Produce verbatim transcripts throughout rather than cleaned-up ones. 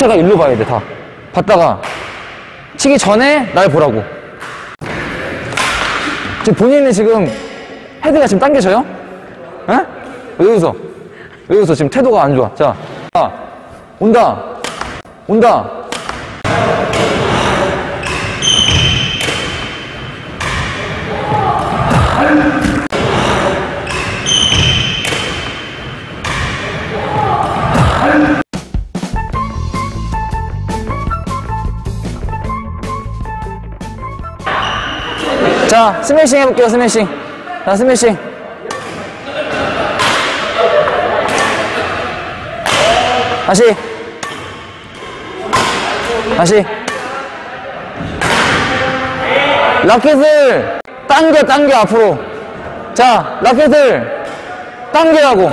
전체가 일로 봐야 돼. 다 봤다가 치기 전에 날 보라고. 지금 본인이 지금 헤드가 지금 당겨져요? 에? 왜 웃어? 왜 웃어? 지금 태도가 안 좋아. 자, 온다 온다. 자, 스매싱 해볼게요. 스매싱. 자, 스매싱. 다시 다시 라켓을 당겨 당겨 앞으로. 자, 라켓을 당기라고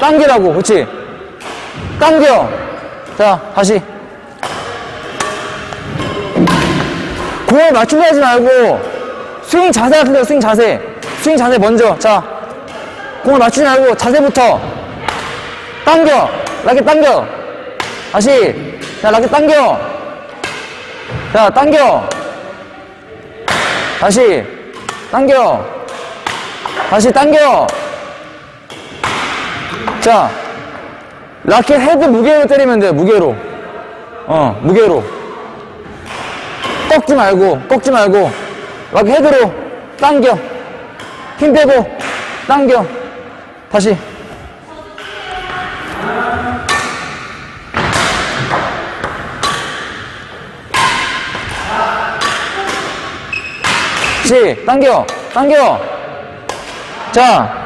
당기라고. 그렇지, 당겨. 자, 다시 공을 맞추려 하지 말고 스윙 자세 같은데요. 스윙 자세. 스윙 자세 먼저. 자, 공을 맞추지 말고 자세부터 당겨. 라켓 당겨. 다시. 자, 라켓 당겨. 자, 당겨. 다시 당겨. 다시 당겨. 자, 라켓 헤드 무게로 때리면 돼요. 무게로. 어, 무게로. 꺾지 말고. 꺾지 말고. 라켓 헤드로 당겨. 힘 빼고 당겨. 다시 다시 당겨 당겨. 자,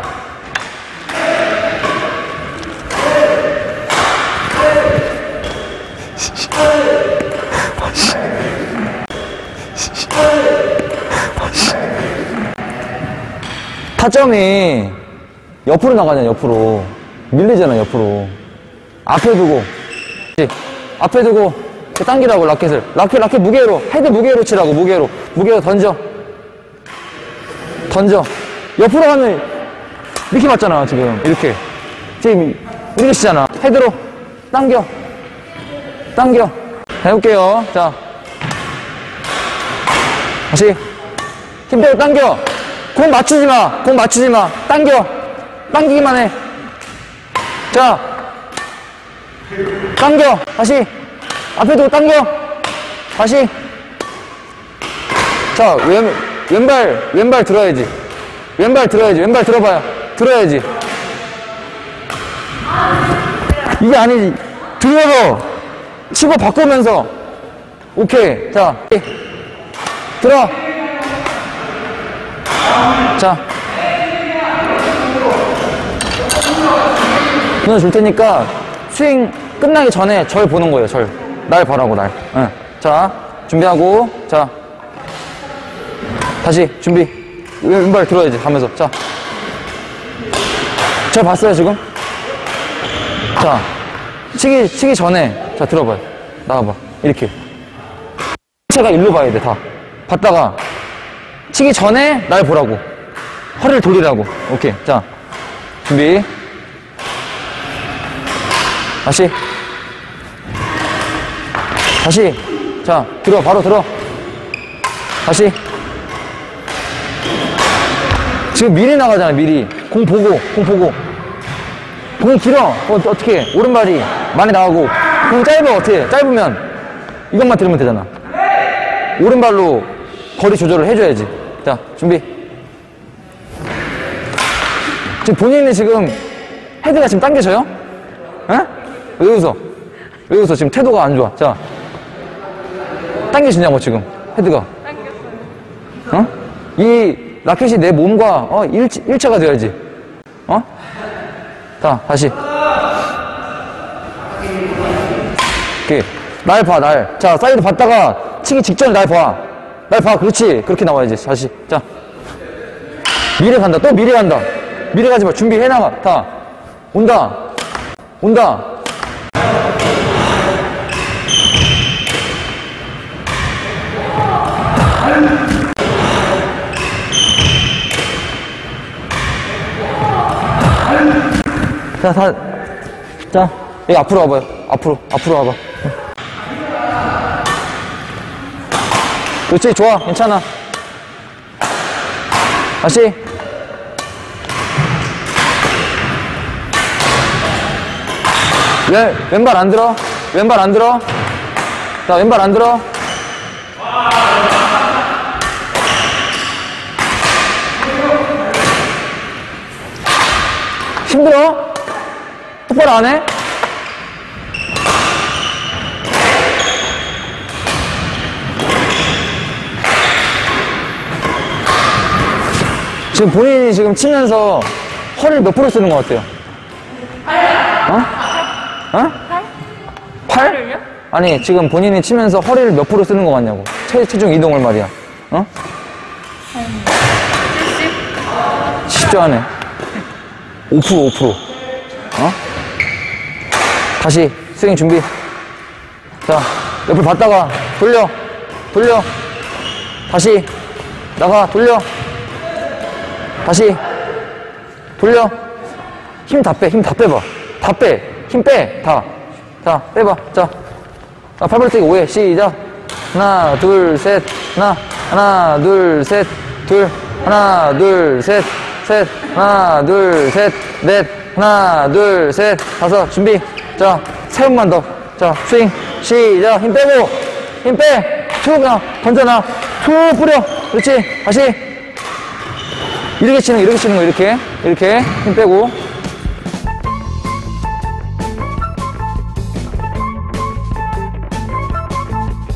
타점이 옆으로 나가잖아. 옆으로 밀리잖아. 옆으로 앞에 두고 앞에 두고 당기라고. 라켓을 라켓 라켓 무게로 헤드 무게로 치라고. 무게로 무게로 던져 던져. 옆으로 가면 이렇게 맞잖아. 지금 이렇게 지금 이렇게 치잖아. 헤드로 당겨 당겨. 해볼게요. 자, 다시 힘 빼고 당겨. 공 맞추지 마. 공 맞추지 마. 당겨. 당기기만 해. 자, 당겨. 다시 앞에 두고 당겨. 다시. 자, 왼, 왼발 왼발 들어야지. 왼발 들어야지. 왼발 들어봐요. 들어야지. 이게 아니지. 들려서 치고 바꾸면서. 오케이. 자, 들어. 자, 눈을 줄 테니까 스윙 끝나기 전에 절 보는 거예요. 절. 날 보라고. 날. 응. 자, 준비하고. 자, 다시 준비. 왼발 들어야지. 가면서. 자, 절 봤어요 지금? 자, 치기 치기 전에. 자, 들어봐요. 나가봐. 이렇게 체가 일로 봐야 돼. 다 봤다가 치기 전에 날 보라고. 허리를 돌리라고. 오케이. 자, 준비. 다시 다시. 자, 들어. 바로 들어. 다시. 지금 미리 나가잖아. 미리 공 보고. 공 보고. 공 길어. 어, 어떻게 해? 오른발이 많이 나가고. 공 짧아. 어떻게 해? 짧으면 이것만 들으면 되잖아. 오른발로 거리 조절을 해줘야지. 자, 준비. 지금 본인이 지금 헤드가 지금 당겨져요? 에? 왜 웃어? 왜 웃어? 지금 태도가 안 좋아. 자, 당겨지냐고 지금 헤드가. 당겼어요. 어? 이 라켓이 내 몸과 어 일치, 일체가 돼야지. 어? 자, 다시. 오케이. 날 봐, 날. 자, 사이드 봤다가 치기 직전에 날 봐. 날 봐. 그렇지. 그렇게 나와야지. 다시. 자, 미래 간다. 또 미래 간다. 미래 가지 마. 준비해 나가. 다 온다 온다. 자, 다. 자, 여기 앞으로 와봐요. 앞으로 앞으로 와봐. 그렇지, 좋아, 괜찮아. 다시. 왼, 왼발 안 들어. 왼발 안 들어. 자, 왼발 안 들어. 힘들어? 똑바로 안 해? 지금 본인이 지금 치면서 허리를 몇 프로 쓰는 것 같아요? 어? 어? 팔? 아니, 지금 본인이 치면서 허리를 몇 프로 쓰는 것 같냐고. 체, 체중 이동을 말이야. 어? 진짜 안 해. 오 퍼센트, 오 퍼센트. 어? 다시, 스윙 준비. 자, 옆을 봤다가, 돌려, 돌려. 다시, 나가, 돌려. 다시, 돌려. 힘 다 빼, 힘 다 빼봐. 다 빼, 힘 빼, 다. 자, 빼봐. 자, 자 팔벌뜨기 오 회, 시작. 하나, 둘, 셋, 하나, 하나, 둘, 셋, 둘, 하나, 둘, 셋. 셋, 하나, 둘, 셋, 넷, 하나, 둘, 셋, 다섯, 준비. 자, 세 번만 더. 자, 스윙, 시작. 힘 빼고, 힘 빼. 툭, 나, 던져놔. 툭, 뿌려. 그렇지. 다시. 이렇게 치는 거, 이렇게 치는 거, 이렇게. 이렇게. 힘 빼고.